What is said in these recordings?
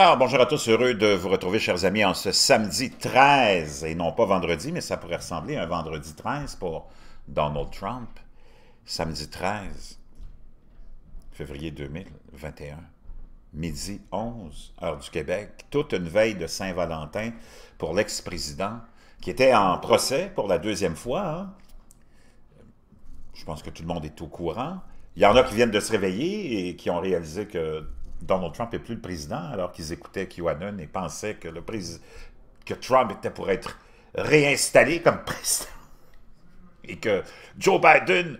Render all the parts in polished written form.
Alors, bonjour à tous, heureux de vous retrouver, chers amis, en ce samedi 13, et non pas vendredi, mais ça pourrait ressembler à un vendredi 13 pour Donald Trump. Samedi 13, février 2021, midi 11, heure du Québec, toute une veille de Saint-Valentin pour l'ex-président, qui était en procès pour la deuxième fois. Hein? Je pense que tout le monde est au courant. Il y en a qui viennent de se réveiller et qui ont réalisé que Donald Trump n'est plus le président, alors qu'ils écoutaient QAnon et pensaient que, Trump était pour être réinstallé comme président et que Joe Biden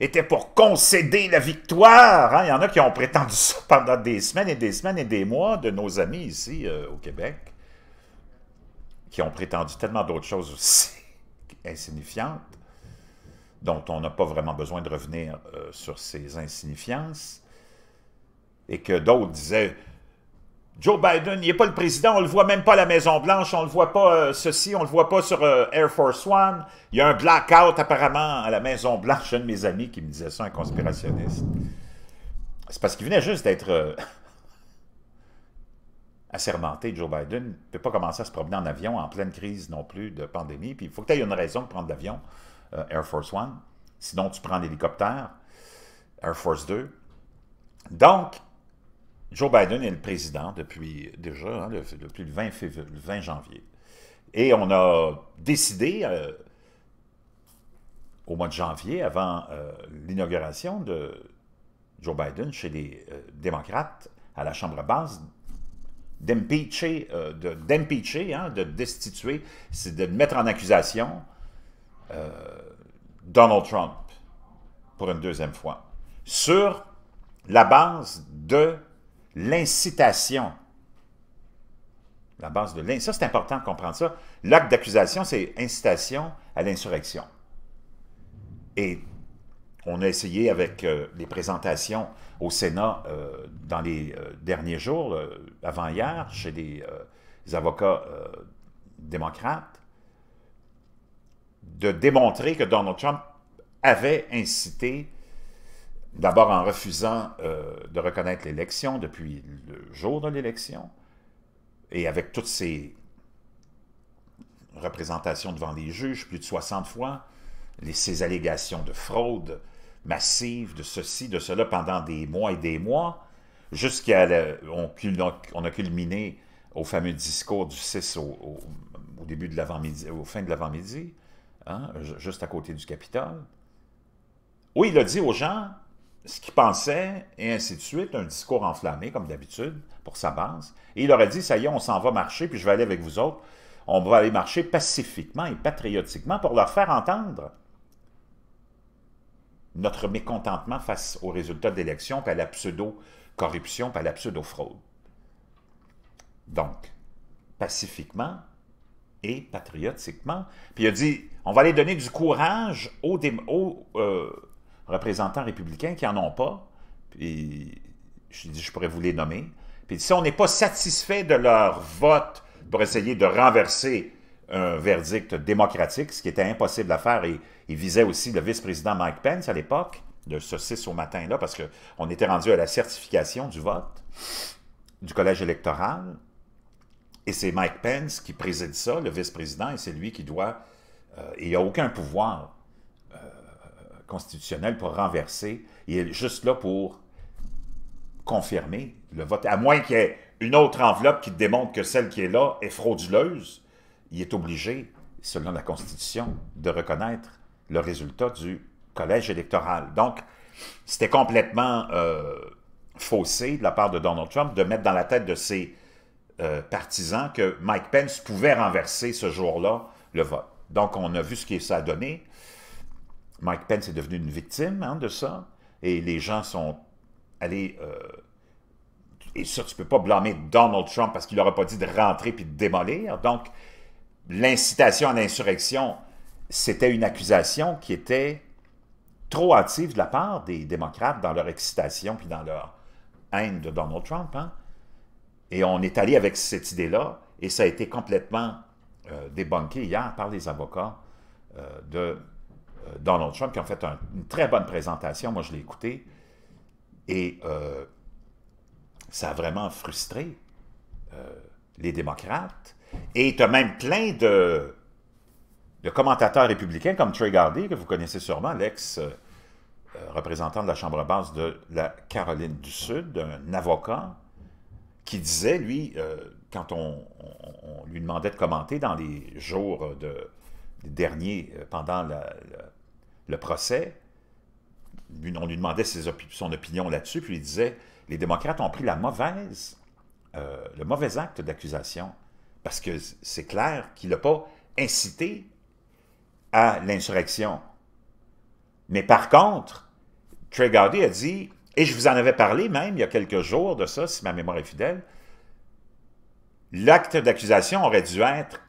était pour concéder la victoire. Hein? Il y en a qui ont prétendu ça pendant des semaines et des semaines et des mois, de nos amis ici au Québec, qui ont prétendu tellement d'autres choses aussi insignifiantes, dont on n'a pas vraiment besoin de revenir sur ces insignifiances. Et que d'autres disaient, Joe Biden, il n'est pas le président, on ne le voit même pas à la Maison-Blanche, on ne le voit pas ceci, on ne le voit pas sur Air Force One. Il y a un blackout apparemment à la Maison-Blanche. Un de mes amis qui me disait ça, un conspirationniste. C'est parce qu'il venait juste d'être assermenté, Joe Biden. Il ne peut pas commencer à se promener en avion en pleine crise non plus de pandémie. Puis il faut que tu aies une raison de prendre l'avion Air Force One. Sinon, tu prends l'hélicoptère Air Force 2. Donc, Joe Biden est le président depuis déjà, hein, depuis le 20 janvier. Et on a décidé, au mois de janvier, avant l'inauguration de Joe Biden chez les démocrates à la Chambre basse, d'impeacher, hein, de destituer, c'est de mettre en accusation Donald Trump pour une deuxième fois, sur la base de l'incitation. La base de l'incitation, ça c'est important de comprendre ça. L'acte d'accusation, c'est incitation à l'insurrection. Et on a essayé avec les présentations au Sénat dans les derniers jours, avant-hier, chez les avocats démocrates, de démontrer que Donald Trump avait incité, d'abord en refusant de reconnaître l'élection depuis le jour de l'élection, et avec toutes ces représentations devant les juges, plus de 60 fois, ces allégations de fraude massive, de ceci, de cela, pendant des mois et des mois, jusqu'à... On a culminé au fameux discours du 6 au début de l'avant-midi, au fin de l'avant-midi, hein, juste à côté du Capitole, où il a dit aux gens ce qu'il pensait, et ainsi de suite, un discours enflammé, comme d'habitude, pour sa base. Et il aurait dit, ça y est, on s'en va marcher, puis je vais aller avec vous autres. On va aller marcher pacifiquement et patriotiquement pour leur faire entendre notre mécontentement face aux résultats d'élections, puis à la pseudo-corruption, puis à la pseudo-fraude. Donc, pacifiquement et patriotiquement. Puis il a dit, on va aller donner du courage aux représentants républicains qui n'en ont pas, puis je pourrais vous les nommer, puis si on n'est pas satisfait de leur vote pour essayer de renverser un verdict démocratique, ce qui était impossible à faire, et il visait aussi le vice-président Mike Pence à l'époque, de ce 6 au matin-là, parce qu'on était rendu à la certification du vote du collège électoral, et c'est Mike Pence qui préside ça, le vice-président, et c'est lui qui doit, il n'a aucun pouvoir constitutionnel pour renverser. Il est juste là pour confirmer le vote. À moins qu'il y ait une autre enveloppe qui démontre que celle qui est là est frauduleuse, il est obligé, selon la Constitution, de reconnaître le résultat du collège électoral. Donc, c'était complètement faussé de la part de Donald Trump de mettre dans la tête de ses partisans que Mike Pence pouvait renverser ce jour-là le vote. Donc, on a vu ce que ça a donné. Mike Pence est devenu une victime, hein, de ça, et les gens sont allés... et ça, tu ne peux pas blâmer Donald Trump parce qu'il n'aura pas dit de rentrer puis de démolir. Donc, l'incitation à l'insurrection, c'était une accusation qui était trop hâtive de la part des démocrates dans leur excitation puis dans leur haine de Donald Trump. Hein? Et on est allé avec cette idée-là, et ça a été complètement débunké hier par les avocats de Donald Trump, qui a fait une très bonne présentation. Moi, je l'ai écouté, et ça a vraiment frustré les démocrates. Et tu as même plein de commentateurs républicains comme Trey Gowdy, que vous connaissez sûrement, l'ex-représentant de la Chambre basse de la Caroline du Sud, un avocat, qui disait, lui, quand on lui demandait de commenter dans les jours derniers pendant le procès, on lui demandait son opinion là-dessus, puis il disait « Les démocrates ont pris le mauvais acte d'accusation, parce que c'est clair qu'il n'a pas incité à l'insurrection. » Mais par contre, Trey Gowdy a dit, et je vous en avais parlé même il y a quelques jours de ça, si ma mémoire est fidèle, l'acte d'accusation aurait dû être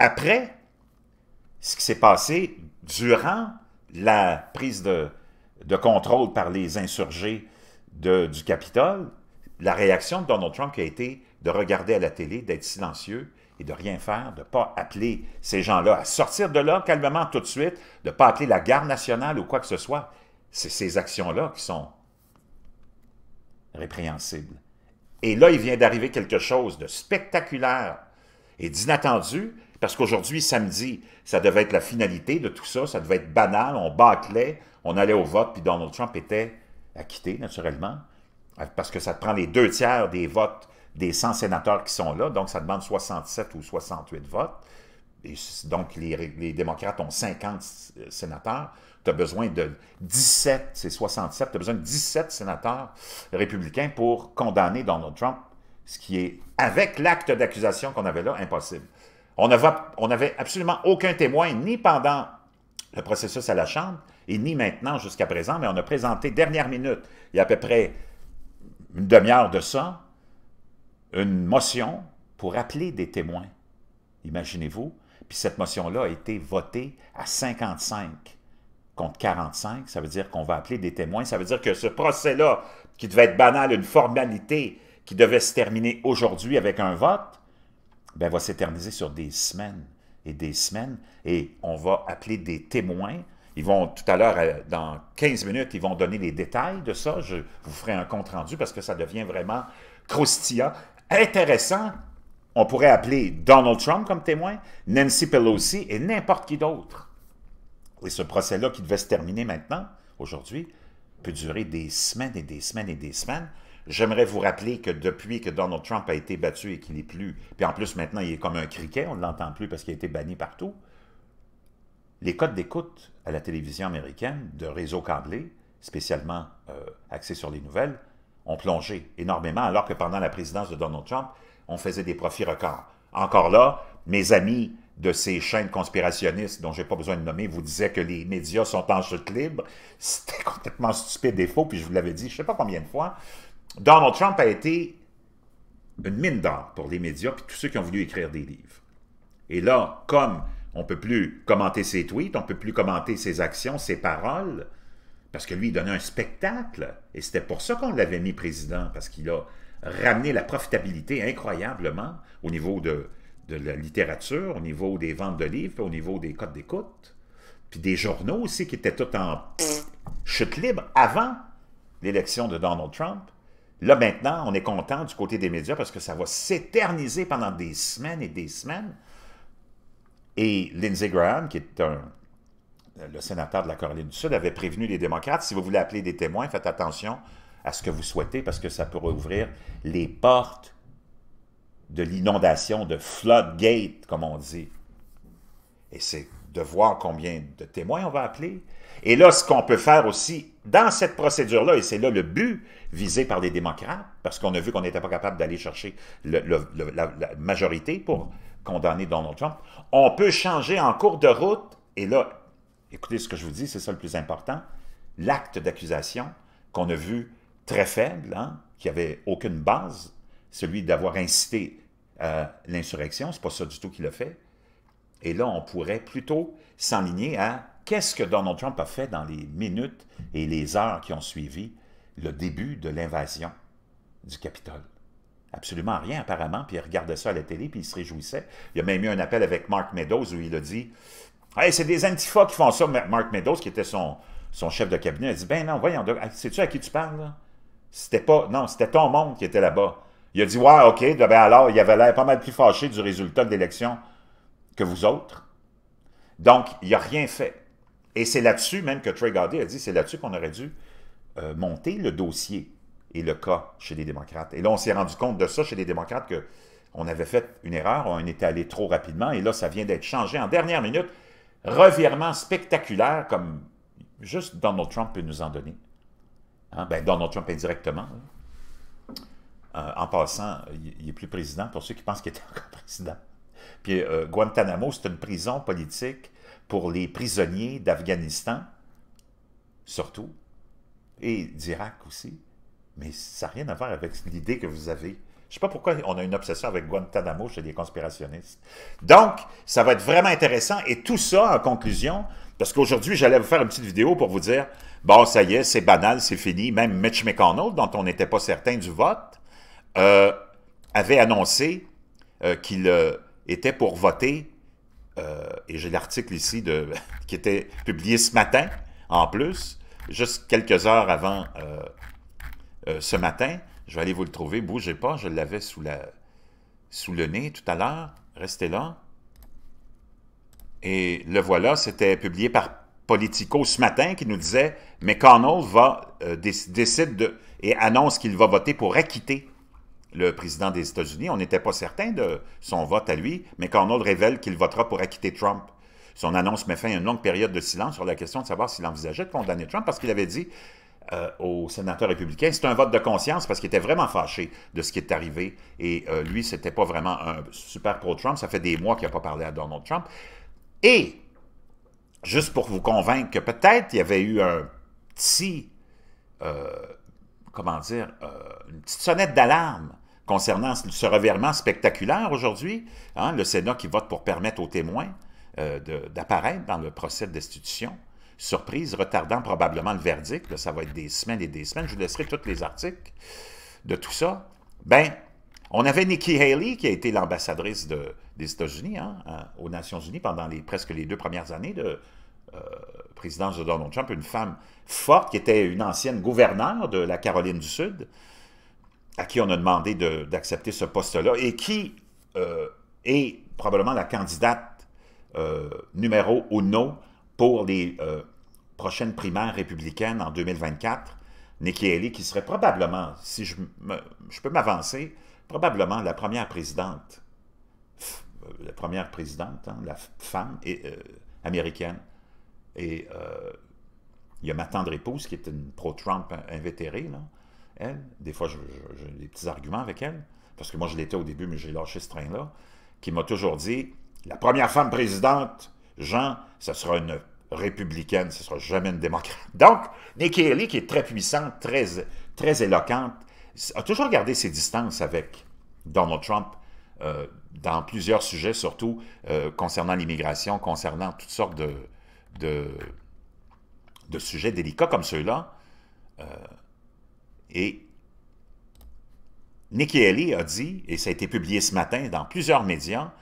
après ce qui s'est passé durant la prise de contrôle par les insurgés du Capitole. La réaction de Donald Trump a été de regarder à la télé, d'être silencieux et de rien faire, de ne pas appeler ces gens-là à sortir de là calmement tout de suite, de ne pas appeler la garde nationale ou quoi que ce soit. C'est ces actions-là qui sont répréhensibles. Et là, il vient d'arriver quelque chose de spectaculaire et d'inattendu, parce qu'aujourd'hui, samedi, ça devait être la finalité de tout ça, ça devait être banal, on bâclait, on allait au vote, puis Donald Trump était acquitté, naturellement, parce que ça te prend les 2/3 des votes des 100 sénateurs qui sont là, donc ça demande 67 ou 68 votes. Et donc, les démocrates ont 50 sénateurs. Tu as besoin de 17, c'est 67, tu as besoin de 17 sénateurs républicains pour condamner Donald Trump, ce qui est, avec l'acte d'accusation qu'on avait là, impossible. On n'avait absolument aucun témoin, ni pendant le processus à la Chambre, et ni maintenant jusqu'à présent, mais on a présenté, dernière minute, il y a à peu près une demi-heure de ça, une motion pour appeler des témoins. Imaginez-vous. Puis cette motion-là a été votée à 55 contre 45. Ça veut dire qu'on va appeler des témoins. Ça veut dire que ce procès-là, qui devait être banal, une formalité qui devait se terminer aujourd'hui avec un vote, bien, va s'éterniser sur des semaines et des semaines. Et on va appeler des témoins. Ils vont, tout à l'heure, dans 15 minutes, ils vont donner les détails de ça. Je vous ferai un compte-rendu parce que ça devient vraiment croustillant, intéressant. On pourrait appeler Donald Trump comme témoin, Nancy Pelosi et n'importe qui d'autre. Et ce procès-là qui devait se terminer maintenant, aujourd'hui, peut durer des semaines et des semaines et des semaines. J'aimerais vous rappeler que depuis que Donald Trump a été battu et qu'il n'est plus, puis en plus maintenant il est comme un criquet, on ne l'entend plus parce qu'il a été banni partout, les codes d'écoute à la télévision américaine de réseaux câblés, spécialement axés sur les nouvelles, ont plongé énormément, alors que pendant la présidence de Donald Trump, on faisait des profits records. Encore là, mes amis de ces chaînes conspirationnistes dont je n'ai pas besoin de nommer vous disaient que les médias sont en chute libre. C'était complètement stupide et faux, puis je vous l'avais dit je ne sais pas combien de fois. Donald Trump a été une mine d'or pour les médias puis tous ceux qui ont voulu écrire des livres. Et là, comme on ne peut plus commenter ses tweets, on ne peut plus commenter ses actions, ses paroles, parce que lui, il donnait un spectacle, et c'était pour ça qu'on l'avait mis président, parce qu'il a ramener la profitabilité incroyablement au niveau de la littérature, au niveau des ventes de livres, au niveau des codes d'écoute, puis des journaux aussi qui étaient tout en chute libre avant l'élection de Donald Trump. Là, maintenant, on est content du côté des médias parce que ça va s'éterniser pendant des semaines et des semaines. Et Lindsey Graham, qui est le sénateur de la Caroline du Sud, avait prévenu les démocrates, si vous voulez appeler des témoins, faites attention à ce que vous souhaitez, parce que ça pourrait ouvrir les portes de l'inondation, de floodgate, comme on dit. Et c'est de voir combien de témoins on va appeler. Et là, ce qu'on peut faire aussi dans cette procédure-là, et c'est là le but visé par les démocrates, parce qu'on a vu qu'on n'était pas capable d'aller chercher la majorité pour condamner Donald Trump, on peut changer en cours de route, et là, écoutez ce que je vous dis, c'est ça le plus important, l'acte d'accusation qu'on a vu très faible, hein, qui n'avait aucune base, celui d'avoir incité à l'insurrection, c'est pas ça du tout qu'il a fait. Et là, on pourrait plutôt s'enligner à qu'est-ce que Donald Trump a fait dans les minutes et les heures qui ont suivi le début de l'invasion du Capitole. Absolument rien, apparemment, puis il regardait ça à la télé, puis il se réjouissait. Il y a même eu un appel avec Mark Meadows où il a dit « Hey, c'est des antifas qui font ça, Mark Meadows, qui était son chef de cabinet, a dit « Ben non, voyons, sais-tu à qui tu parles, là? » C'était pas, non, c'était ton monde qui était là-bas. Il a dit « Ouais, OK, ben alors, il avait l'air pas mal plus fâché du résultat de l'élection que vous autres. » Donc, il n'a rien fait. Et c'est là-dessus, même que Trey Gowdy a dit, c'est là-dessus qu'on aurait dû monter le dossier et le cas chez les démocrates. Et là, on s'est rendu compte de ça chez les démocrates, qu'on avait fait une erreur, on était allé trop rapidement, et là, ça vient d'être changé en dernière minute. Revirement spectaculaire, comme juste Donald Trump peut nous en donner. Hein? Ben, Donald Trump indirectement. Hein? En passant, il n'est plus président, pour ceux qui pensent qu'il était encore président. Puis Guantanamo, c'est une prison politique pour les prisonniers d'Afghanistan, surtout, et d'Irak aussi. Mais ça n'a rien à voir avec l'idée que vous avez. Je ne sais pas pourquoi on a une obsession avec Guantanamo chez les conspirationnistes. Donc, ça va être vraiment intéressant. Et tout ça, en conclusion, parce qu'aujourd'hui, j'allais vous faire une petite vidéo pour vous dire, bon, ça y est, c'est banal, c'est fini. Même Mitch McConnell, dont on n'était pas certain du vote, avait annoncé qu'il était pour voter, et j'ai l'article ici qui était publié ce matin, en plus, juste quelques heures avant ce matin. Je vais aller vous le trouver. Bougez pas, je l'avais sous le nez tout à l'heure. Restez là. Et le voilà, c'était publié par Politico ce matin qui nous disait « McConnell va, décide de, et annonce qu'il va voter pour acquitter le président des États-Unis. » On n'était pas certain de son vote à lui. McConnell révèle qu'il votera pour acquitter Trump. Son annonce met fin à une longue période de silence sur la question de savoir s'il envisageait de condamner Trump parce qu'il avait dit... au sénateur républicain, c'est un vote de conscience parce qu'il était vraiment fâché de ce qui est arrivé et lui, c'était pas vraiment un super pro-Trump, ça fait des mois qu'il n'a pas parlé à Donald Trump. Et, juste pour vous convaincre que peut-être il y avait eu un petit, comment dire, une petite sonnette d'alarme concernant ce revirement spectaculaire aujourd'hui, hein, le Sénat qui vote pour permettre aux témoins d'apparaître dans le procès de destitution, surprise, retardant probablement le verdict, là, ça va être des semaines et des semaines, je vous laisserai tous les articles de tout ça. Ben, on avait Nikki Haley, qui a été l'ambassadrice des États-Unis, hein, aux Nations Unies pendant presque les 2 premières années de présidence de Donald Trump, une femme forte qui était une ancienne gouverneure de la Caroline du Sud, à qui on a demandé d'accepter ce poste-là, et qui est probablement la candidate numéro uno pour les prochaines primaires républicaines en 2024, Nikki Haley, qui serait probablement, si je peux m'avancer, probablement la première présidente, hein, la femme américaine. Et il y a ma tendre épouse, qui est une pro-Trump invétérée, là, elle. Des fois, j'ai des petits arguments avec elle, parce que moi, je l'étais au début, mais j'ai lâché ce train-là, qui m'a toujours dit, la première femme présidente, Jean, ce sera une républicaine, ce ne sera jamais une démocrate. Donc, Nikki Haley, qui est très puissante, très, très éloquente, a toujours gardé ses distances avec Donald Trump dans plusieurs sujets, surtout concernant l'immigration, concernant toutes sortes de sujets délicats comme ceux-là. Et Nikki Haley a dit, et ça a été publié ce matin dans plusieurs médias,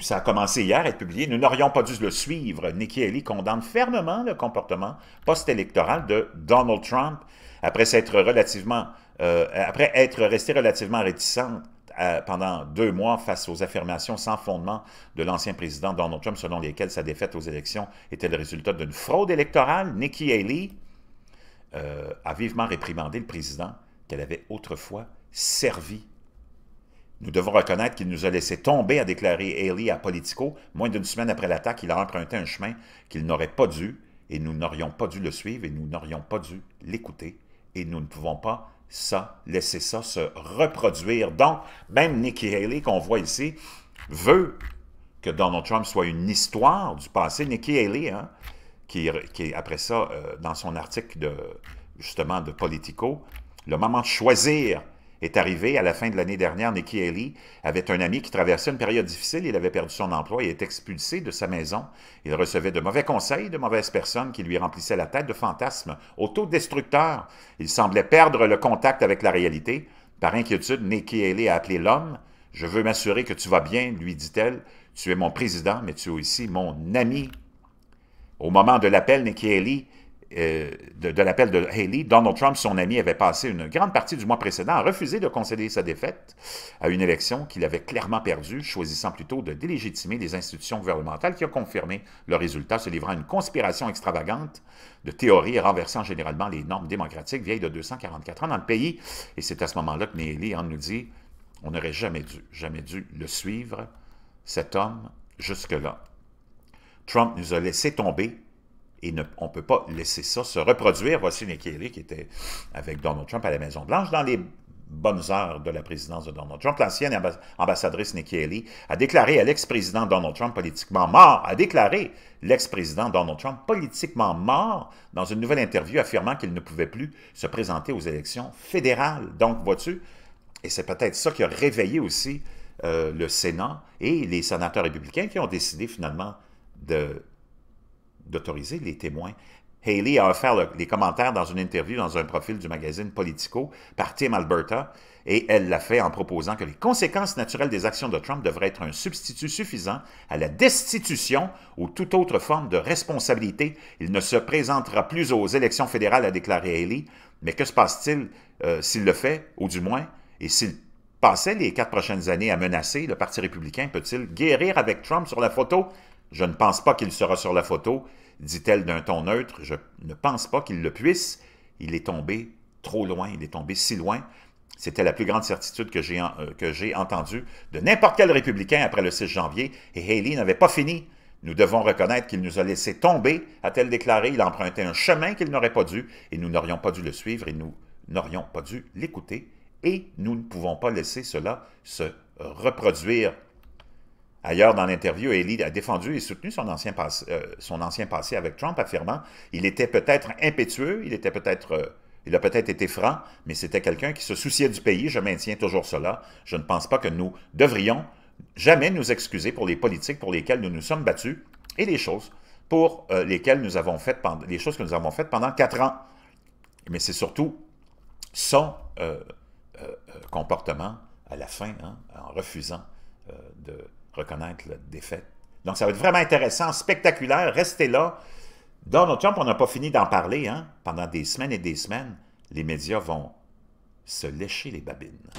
ça a commencé hier à être publié, nous n'aurions pas dû le suivre. Nikki Haley condamne fermement le comportement post-électoral de Donald Trump après être restée relativement réticente pendant 2 mois face aux affirmations sans fondement de l'ancien président Donald Trump, selon lesquelles sa défaite aux élections était le résultat d'une fraude électorale. Nikki Haley a vivement réprimandé le président qu'elle avait autrefois servi. Nous devons reconnaître qu'il nous a laissé tomber, a déclaré Haley à Politico. Moins d'une semaine après l'attaque, il a emprunté un chemin qu'il n'aurait pas dû, et nous n'aurions pas dû le suivre, et nous n'aurions pas dû l'écouter, et nous ne pouvons pas laisser ça se reproduire. Donc, même Nikki Haley, qu'on voit ici, veut que Donald Trump soit une histoire du passé. Nikki Haley, hein, qui après ça, dans son article justement de Politico, « Le moment de choisir » est arrivé à la fin de l'année dernière. Nikki Haley avait un ami qui traversait une période difficile. Il avait perdu son emploi et était expulsé de sa maison. Il recevait de mauvais conseils, de mauvaises personnes qui lui remplissaient la tête de fantasmes autodestructeurs. Il semblait perdre le contact avec la réalité. Par inquiétude, Nikki Haley a appelé l'homme. « Je veux m'assurer que tu vas bien, » lui dit-elle. « Tu es mon président, mais tu es aussi mon ami. » Au moment de l'appel, Nikki Haley de l'appel de Haley, Donald Trump, son ami, avait passé une grande partie du mois précédent à refuser de concéder sa défaite à une élection qu'il avait clairement perdue, choisissant plutôt de délégitimer les institutions gouvernementales qui ont confirmé le résultat, se livrant à une conspiration extravagante de théories et renversant généralement les normes démocratiques vieilles de 244 ans dans le pays. Et c'est à ce moment-là que Haley nous dit « On n'aurait jamais dû le suivre, cet homme, jusque-là. » Trump nous a laissé tomber et on ne peut pas laisser ça se reproduire. Voici Nikki Haley qui était avec Donald Trump à la Maison-Blanche. Dans les bonnes heures de la présidence de Donald Trump, l'ancienne ambassadrice Nikki Haley a déclaré à l'ex-président Donald Trump politiquement mort, dans une nouvelle interview affirmant qu'il ne pouvait plus se présenter aux élections fédérales. Donc, vois-tu, et c'est peut-être ça qui a réveillé aussi le Sénat et les sénateurs républicains qui ont décidé finalement d'autoriser les témoins. Haley a offert les commentaires dans une interview dans un profil du magazine Politico par Team Alberta, et elle l'a fait en proposant que les conséquences naturelles des actions de Trump devraient être un substitut suffisant à la destitution ou toute autre forme de responsabilité. Il ne se présentera plus aux élections fédérales, a déclaré Haley, mais que se passe-t-il s'il le fait, ou du moins, et s'il passait les 4 prochaines années à menacer, le Parti républicain peut-il guérir avec Trump sur la photo? Je ne pense pas qu'il sera sur la photo, dit-elle d'un ton neutre. Je ne pense pas qu'il le puisse. Il est tombé trop loin, il est tombé si loin. C'était la plus grande certitude que j'ai entendue de n'importe quel républicain après le 6 janvier. Et Haley n'avait pas fini. Nous devons reconnaître qu'il nous a laissé tomber, a-t-elle déclaré. Il a emprunté un chemin qu'il n'aurait pas dû, et nous n'aurions pas dû le suivre, et nous n'aurions pas dû l'écouter. Et nous ne pouvons pas laisser cela se reproduire. Ailleurs dans l'interview, Haley a défendu et soutenu son ancien passé avec Trump, affirmant « Il était peut-être impétueux, il a peut-être été franc, mais c'était quelqu'un qui se souciait du pays, je maintiens toujours cela. Je ne pense pas que nous devrions jamais nous excuser pour les politiques pour lesquelles nous nous sommes battus et les choses pour lesquelles nous avons fait pendant 4 ans. » Mais c'est surtout son comportement à la fin, hein, en refusant de reconnaître la défaite. Donc, ça va être vraiment intéressant, spectaculaire. Restez là. Donald Trump, on n'a pas fini d'en parler, hein? Pendant des semaines et des semaines, les médias vont se lécher les babines.